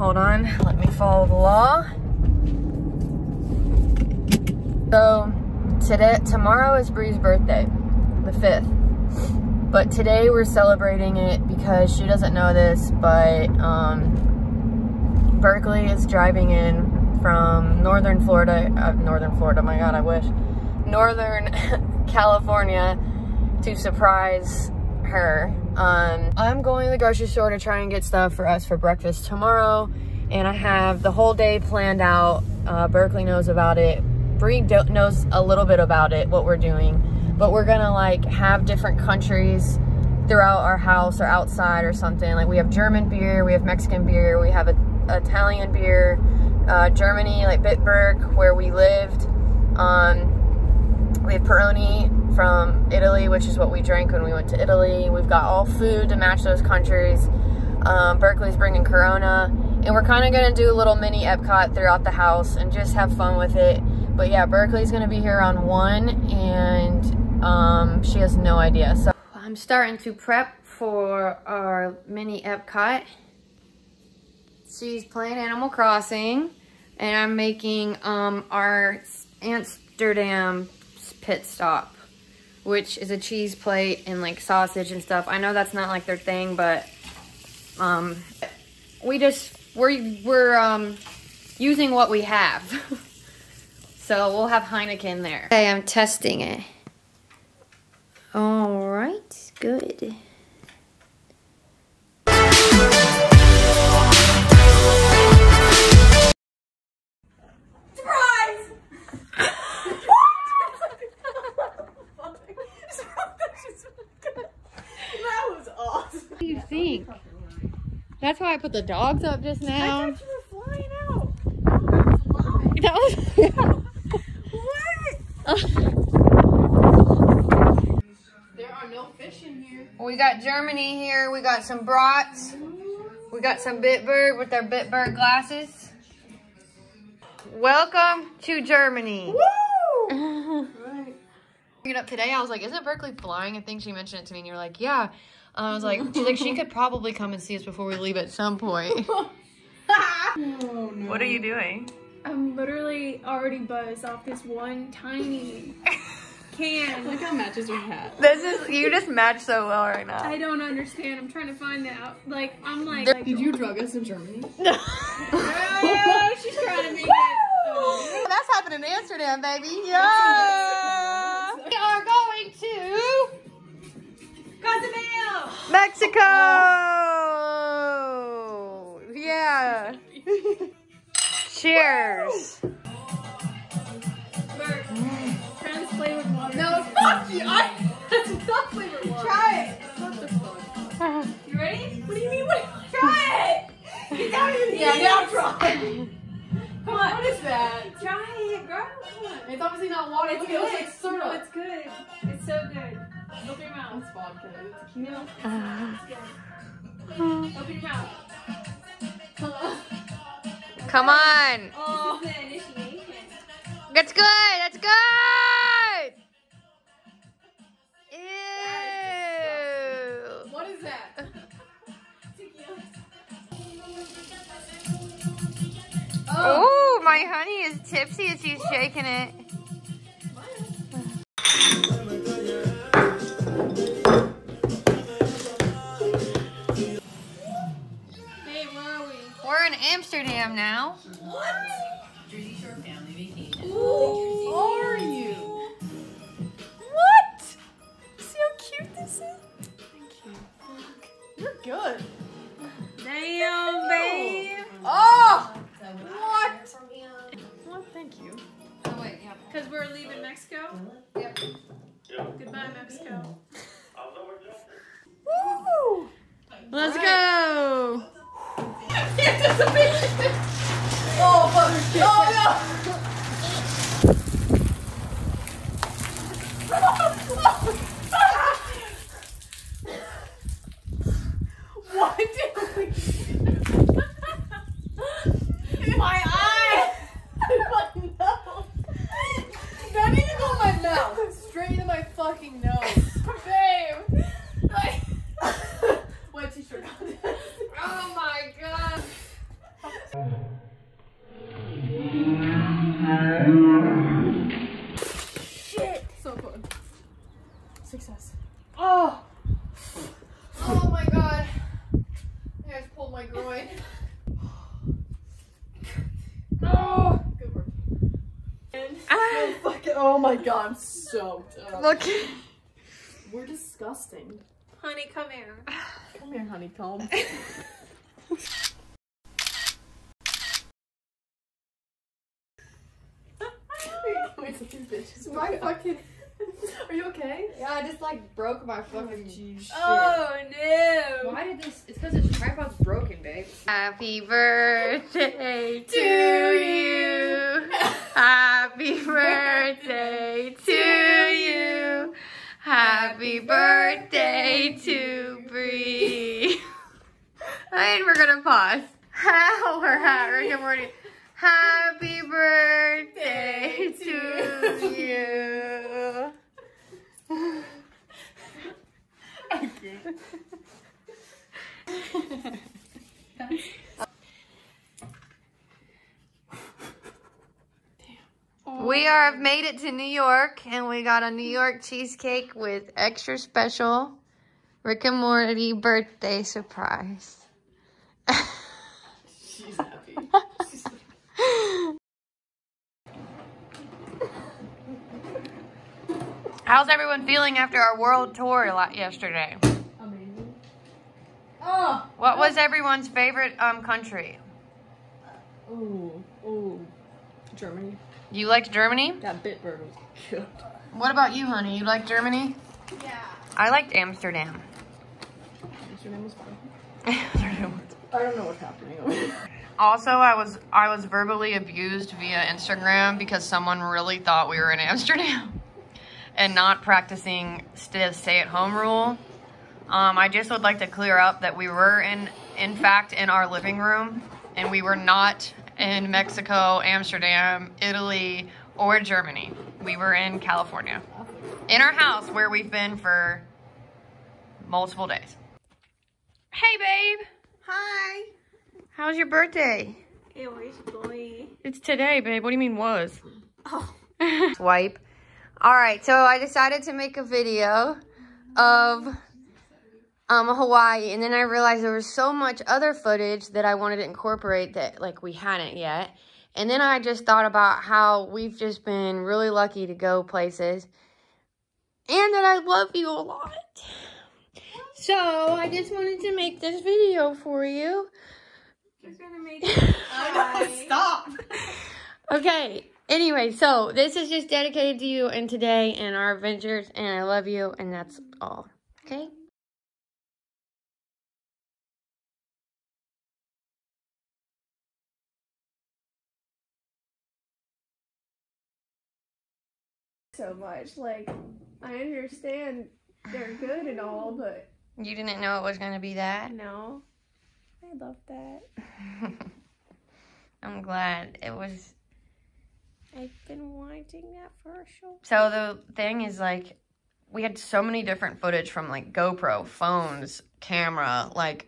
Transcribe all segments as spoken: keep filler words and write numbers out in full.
Hold on, let me follow the law. So today, tomorrow is Bry's birthday, the fifth. But today we're celebrating it because she doesn't know this, but um, Berkley is driving in from northern Florida, uh, northern Florida, my God, I wish, northern California to surprise her. Um, I'm going to the grocery store to try and get stuff for us for breakfast tomorrow, and I have the whole day planned out. Uh, Berkley knows about it. Bry knows a little bit about it, what we're doing, but we're gonna like have different countries throughout our house or outside or something. Like we have German beer, we have Mexican beer, we have a, Italian beer, uh, Germany, like Bitburg, where we lived. Um, we have Peroni from Italy, which is what we drank when we went to Italy. We've got all food to match those countries. Um, Berkley's bringing Corona, and we're kind of gonna do a little mini Epcot throughout the house and just have fun with it. But yeah, Berkley's gonna be here on one, and um, she has no idea. So I'm starting to prep for our mini Epcot. She's playing Animal Crossing, and I'm making um, our Amsterdam pit stop, which is a cheese plate and like sausage and stuff. I know that's not like their thing, but um, we just we're we're um, using what we have. So we'll have Heineken there. Okay, I'm testing it. All right, good. Surprise! What? That was awesome. What do you think? That's why I put the dogs up just now. I thought you were flying out. That was flying. That was. There are no fish in here. We got Germany here. We got some brats. We got some Bitburg with their Bitburg glasses. Welcome to Germany. Woo! Right. Up today, I was like, "Isn't Berkley flying?" I think she mentioned it to me, and you're like, "Yeah." And I was like, "She's like, she could probably come and see us before we leave at some point." Oh, no. What are you doing? I'm literally already buzzed off this one tiny can. Look how matches your hat. This is, you just match so well right now. I don't understand. I'm trying to find out. Like, I'm like. Did like, you drug us in Germany? No. Oh, she's trying to make it. Oh. That's happening in Amsterdam, baby. Yeah. We are going to Cozumel, Mexico. Oh. Yeah. Cheers! Woo! Bert, try this flavored water. No, fuck you! I, that's not flavored water. Try it! It's not the flavor. You ready? What do you mean? What? Try it! You got it! Yeah, now try it! Come on, what is that? Try it, girl! Come on. It's obviously not water, it's, it looks like syrup. No, it's good. It's so good. Open your mouth. It's vodka. It's tequila. Uh, it's good. Uh, Open your mouth. Hello. Come on. Oh. This is the initiation. That's good. That's good. Ew. That is what is that? Oh, ooh, my honey is tipsy as she's shaking it. Amsterdam now. What? Jersey Shore family vacation. Who are you? What? See how cute this is? Thank you. You're good. Damn, babe. Oh! What? Well, thank you. Oh, wait, yeah. Because we're leaving Mexico? Yep. Yep. Goodbye, Mexico. Woo! Let's go! Oh, mother shit. Oh, no. Why did we? My eye. My nose. That didn't go in my mouth. Straight into my fucking nose. Babe. Like... White t-shirt on. Oh my God. Oh, fuck it. Oh my god, I'm soaked up. Look. We're disgusting. Honey, come here. Come here, honeycomb. My fucking. Are you okay? Yeah, I just like broke my fucking jeez. Oh, oh no! Why did this? It's because its tripod's broken, babe. Happy birthday to you. Happy birthday to you. Happy birthday to Bry. And we're gonna pause. How we're at Rick and Morty. Happy birthday to you. Okay. Damn. Oh. We are have made it to New York, and we got a New York cheesecake with extra special Rick and Morty birthday surprise. She's happy. She's How's everyone feeling after our world tour yesterday? Amazing. Oh, what was everyone's favorite um country? Oh, oh, Germany. You liked Germany? That Bitburg was good. What about you, honey? You liked Germany? Yeah. I liked Amsterdam. Amsterdam was fun. Amsterdam. I don't know what's happening over here. Also, I was I was verbally abused via Instagram because someone really thought we were in Amsterdam. And not practicing the stay-at-home rule. Um, I just would like to clear up that we were in, in fact, in our living room, and we were not in Mexico, Amsterdam, Italy, or Germany. We were in California, in our house where we've been for multiple days. Hey, babe. Hi. How's your birthday? It was today. It's today, babe. What do you mean was? Oh. Swipe. All right, so I decided to make a video of um, Hawaii, and then I realized there was so much other footage that I wanted to incorporate that like we hadn't yet. And then I just thought about how we've just been really lucky to go places, and that I love you a lot. So I just wanted to make this video for you. You're gonna make it. I know, stop. Okay. Anyway, so this is just dedicated to you and today and our adventures, and I love you, and that's all, okay? So much, like, I understand they're good and all, but... You didn't know it was going to be that? No. I love that. I'm glad it was... I've been wanting that for a show. So the thing is, like, we had so many different footage from, like, GoPro, phones, camera, like,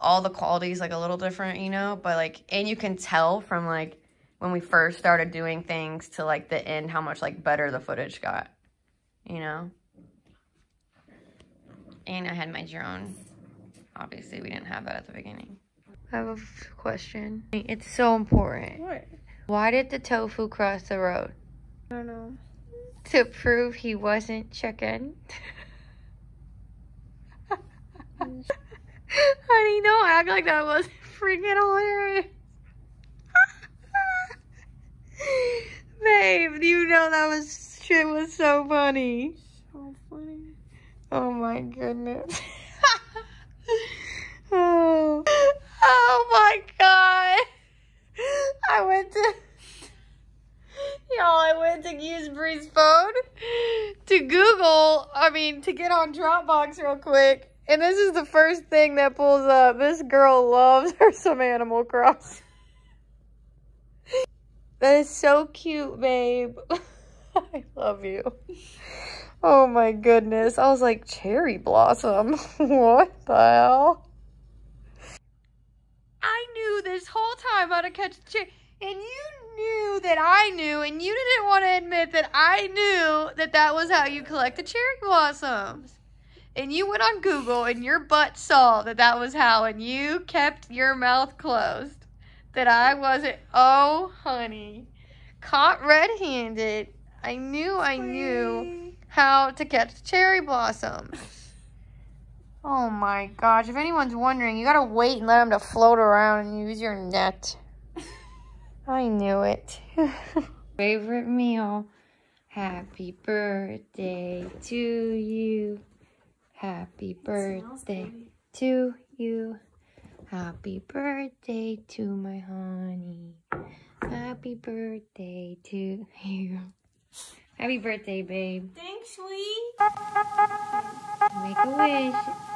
all the quality's, like, a little different, you know? But, like, and you can tell from, like, when we first started doing things to, like, the end how much, like, better the footage got, you know? And I had my drone. Obviously, we didn't have that at the beginning. I have a question. It's so important. What? Why did the tofu cross the road? I don't know. To prove he wasn't chicken. Honey, don't act like that wasn't freaking hilarious. Babe, you know that was shit was so funny. So funny. Oh my goodness. Oh. Oh my god. I went to, y'all, I went to use Bry's phone to Google, I mean, to get on Dropbox real quick. And this is the first thing that pulls up. This girl loves her some Animal Crossing. That is so cute, babe. I love you. Oh my goodness. I was like, cherry blossom. What the hell? I knew this whole time how to catch a chick, and you knew that I knew, and you didn't want to admit that I knew that that was how you collect the cherry blossoms. And you went on Google, and your butt saw that that was how, and you kept your mouth closed. That I wasn't, oh, honey. Caught red-handed. I knew I knew how to catch cherry blossoms. Oh my gosh. If anyone's wondering, you gotta wait and let them to float around and use your net. I knew it. Favorite meal. Happy birthday to you. Happy birthday to you. Happy birthday to my honey. Happy birthday to you. Happy birthday, babe. Thanks, sweet. Make a wish.